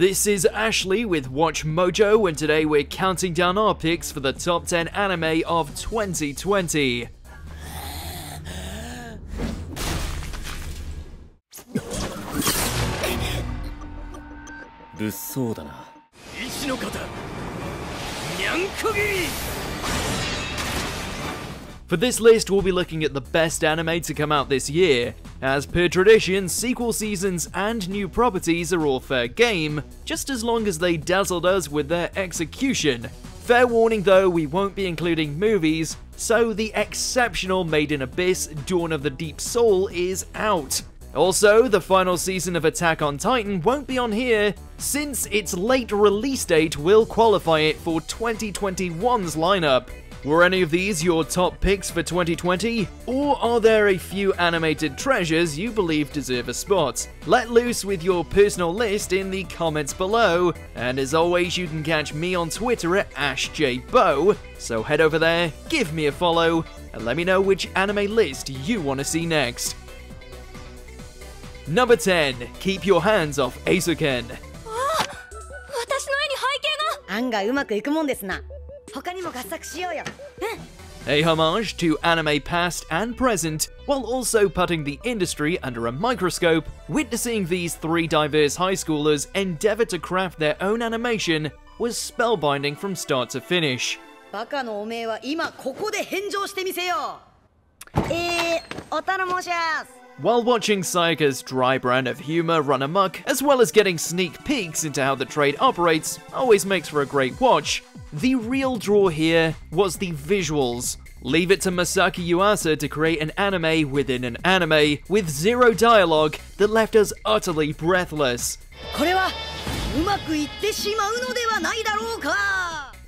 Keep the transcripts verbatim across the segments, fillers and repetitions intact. This is Ashley with Watch Mojo, and today we're counting down our picks for the top ten anime of twenty twenty. For this list, we'll be looking at the best anime to come out this year. As per tradition, sequel seasons and new properties are all fair game, just as long as they dazzled us with their execution. Fair warning though, we won't be including movies, so the exceptional Made in Abyss: Dawn of the Deep Soul is out. Also, the final season of Attack on Titan won't be on here, since its late release date will qualify it for twenty twenty-one's lineup. Were any of these your top picks for twenty twenty? Or are there a few animated treasures you believe deserve a spot? Let loose with your personal list in the comments below, and as always you can catch me on Twitter at AshJBow, so head over there, give me a follow, and let me know which anime list you want to see next. Number ten, Keep Your Hands Off Eizouken. A homage to anime past and present, while also putting the industry under a microscope, witnessing these three diverse high schoolers endeavor to craft their own animation was spellbinding from start to finish. While watching Sayaka's dry brand of humor run amok, as well as getting sneak peeks into how the trade operates, always makes for a great watch, the real draw here was the visuals. Leave it to Masaaki Yuasa to create an anime within an anime with zero dialogue that left us utterly breathless.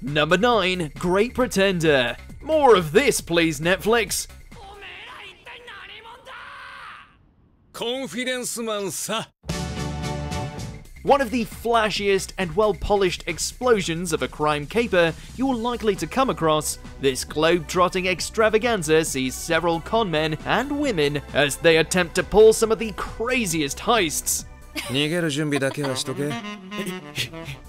Number nine, Great Pretender. More of this, please, Netflix. Confidence man, sir. One of the flashiest and well-polished explosions of a crime caper you're likely to come across, this globe-trotting extravaganza sees several con men and women as they attempt to pull some of the craziest heists.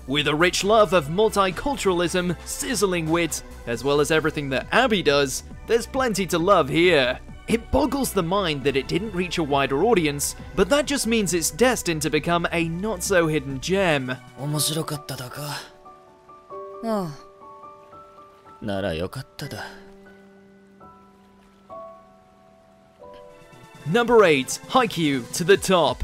With a rich love of multiculturalism, sizzling wit, as well as everything that Abby does, there's plenty to love here. It boggles the mind that it didn't reach a wider audience, but that just means it's destined to become a not-so-hidden gem. Number eight, Haikyuu to the Top.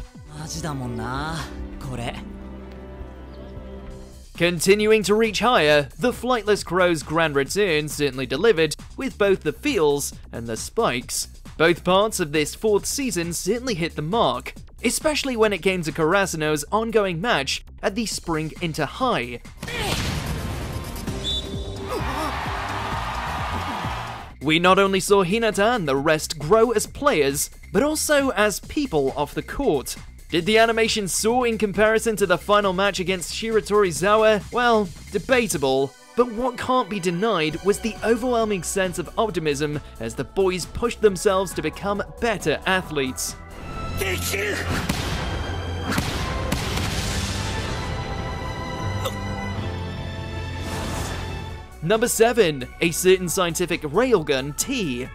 Continuing to reach higher, The Flightless Crow's grand return certainly delivered with both the feels and the spikes. Both parts of this fourth season certainly hit the mark, especially when it came to Karasuno's ongoing match at the Spring Inter High. We not only saw Hinata and the rest grow as players, but also as people off the court. Did the animation soar in comparison to the final match against Shiratorizawa? Well, debatable. But what can't be denied was the overwhelming sense of optimism as the boys pushed themselves to become better athletes. Number seven, A Certain Scientific Railgun T.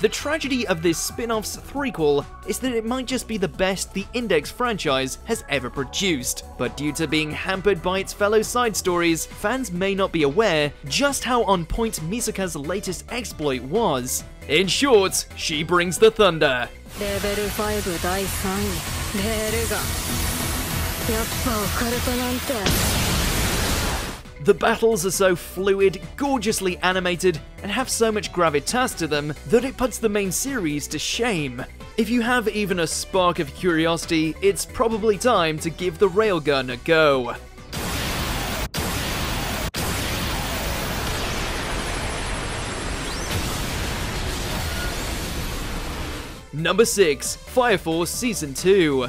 The tragedy of this spin-off's threequel is that it might just be the best the Index franchise has ever produced, but due to being hampered by its fellow side stories, fans may not be aware just how on point Misaka's latest exploit was. In short, she brings the thunder. Level five, Daisuke. The battles are so fluid, gorgeously animated, and have so much gravitas to them that it puts the main series to shame. If you have even a spark of curiosity, it's probably time to give the railgun a go. Number six, Fire Force Season two.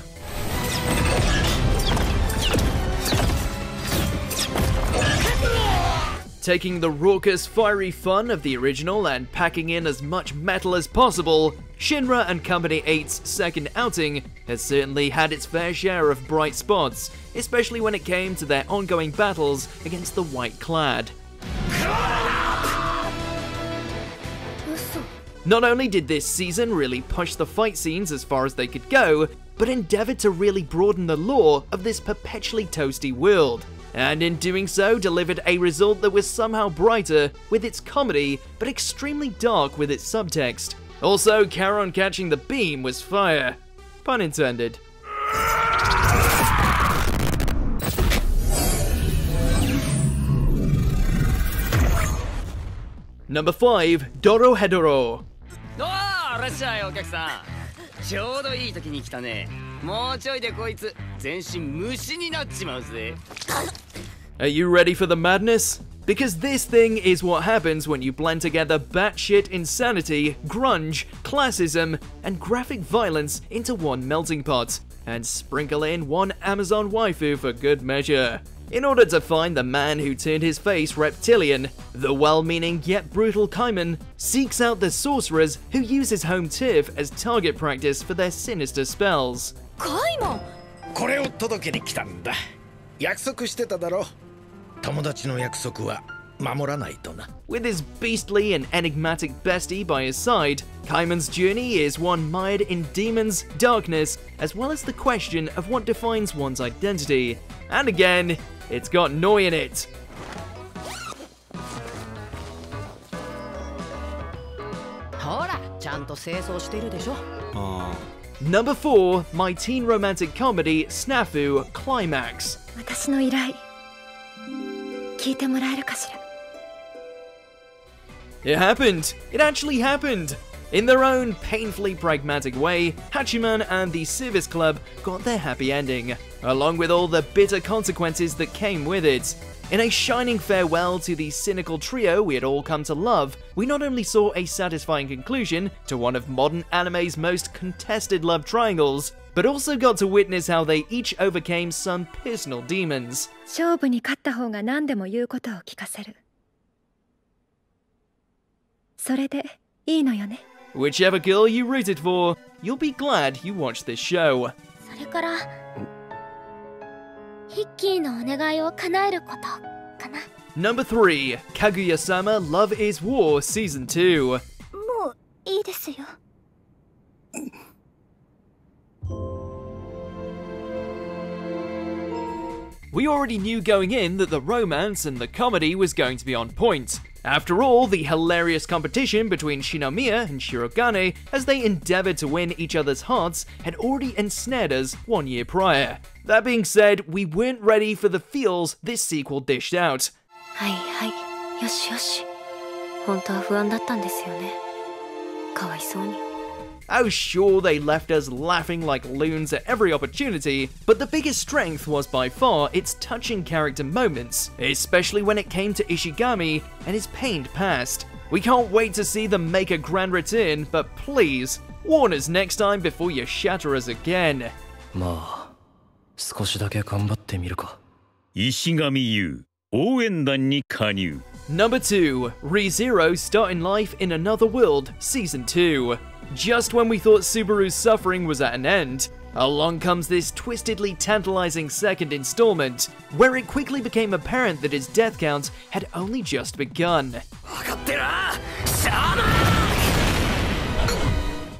taking the raucous, fiery fun of the original and packing in as much metal as possible, Shinra and Company eight's second outing has certainly had its fair share of bright spots, especially when it came to their ongoing battles against the White Clad. Not only did this season really push the fight scenes as far as they could go, but endeavoured to really broaden the lore of this perpetually toasty world, and in doing so delivered a result that was somehow brighter with its comedy, but extremely dark with its subtext. Also, Charon catching the beam was fire. Pun intended. Number five. Dorohedoro. Are you ready for the madness? Because this thing is what happens when you blend together batshit insanity, grunge, classism, and graphic violence into one melting pot, and sprinkle in one Amazon waifu for good measure, in order to find the man who turned his face reptilian. The well-meaning yet brutal Kaiman seeks out the sorcerers who use his home turf as target practice for their sinister spells. Kaiman! これを届けに来たんだ。約束してただろ。 With his beastly and enigmatic bestie by his side, Kaiman's journey is one mired in demons, darkness, as well as the question of what defines one's identity. And again, it's got Noi in it. Number four, My Teen Romantic Comedy, Snafu, Climax. It happened! It actually happened! In their own painfully pragmatic way, Hachiman and the Service Club got their happy ending, along with all the bitter consequences that came with it. In a shining farewell to the cynical trio we had all come to love, we not only saw a satisfying conclusion to one of modern anime's most contested love triangles, but also got to witness how they each overcame some personal demons. Whichever girl you rooted for, you'll be glad you watched this show. Number three. Kaguya-sama Love is War Season two. We already knew going in that the romance and the comedy was going to be on point. After all, the hilarious competition between Shinomiya and Shirogane as they endeavoured to win each other's hearts had already ensnared us one year prior. That being said, we weren't ready for the feels this sequel dished out. Oh sure, they left us laughing like loons at every opportunity, but the biggest strength was by far its touching character moments, especially when it came to Ishigami and his pained past. We can't wait to see them make a grand return, but please, warn us next time before you shatter us again. Number two. ReZero Starting Life in Another World Season two. Just when we thought Subaru's suffering was at an end, along comes this twistedly tantalizing second installment, where it quickly became apparent that his death count had only just begun.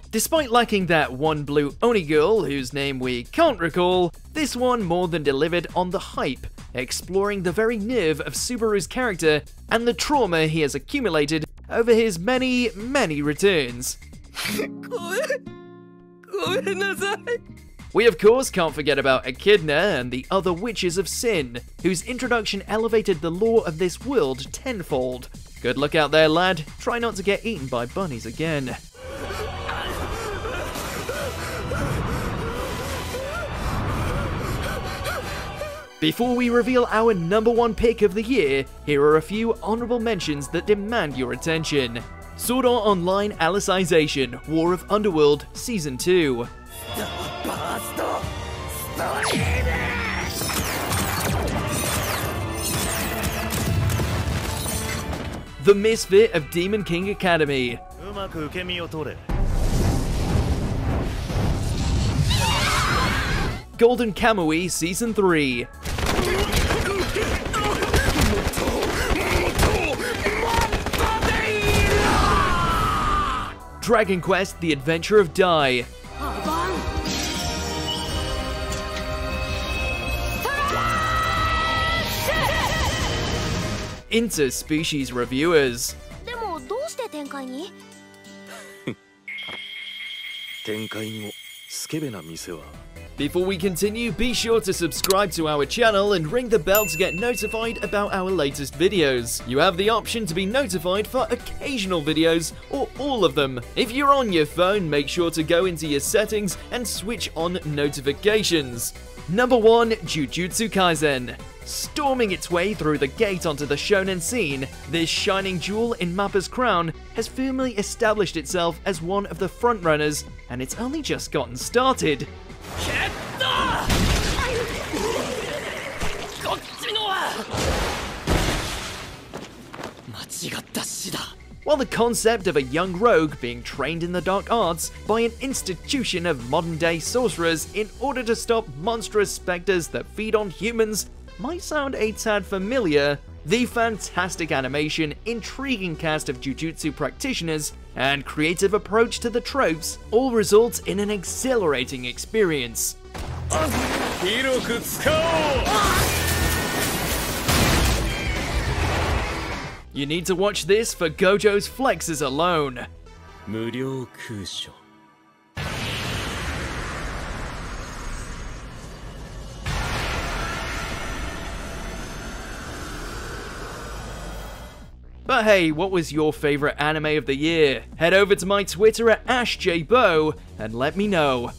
Despite lacking that one blue Oni girl whose name we can't recall, this one more than delivered on the hype, exploring the very nerve of Subaru's character and the trauma he has accumulated over his many, many returns. We of course can't forget about Echidna and the other Witches of Sin, whose introduction elevated the lore of this world tenfold. Good luck out there, lad. Try not to get eaten by bunnies again. Before we reveal our number one pick of the year, here are a few honourable mentions that demand your attention. Sword Art Online Alicization War of Underworld Season two. The Misfit of Demon King Academy. Golden Kamui Season three. Dragon Quest: The Adventure of Dai. Inter-Species Reviewers. Before we continue, be sure to subscribe to our channel and ring the bell to get notified about our latest videos. You have the option to be notified for occasional videos or all of them. If you're on your phone, make sure to go into your settings and switch on notifications. Number one, Jujutsu Kaisen. Storming its way through the gate onto the shonen scene, this shining jewel in MAPPA's crown has firmly established itself as one of the frontrunners, and it's only just gotten started. While the concept of a young rogue being trained in the dark arts by an institution of modern-day sorcerers in order to stop monstrous specters that feed on humans might sound a tad familiar, the fantastic animation, intriguing cast of Jujutsu practitioners, and creative approach to the tropes all results in an exhilarating experience. You need to watch this for Gojo's flexes alone. But hey, what was your favorite anime of the year? Head over to my Twitter at AshJBow and let me know.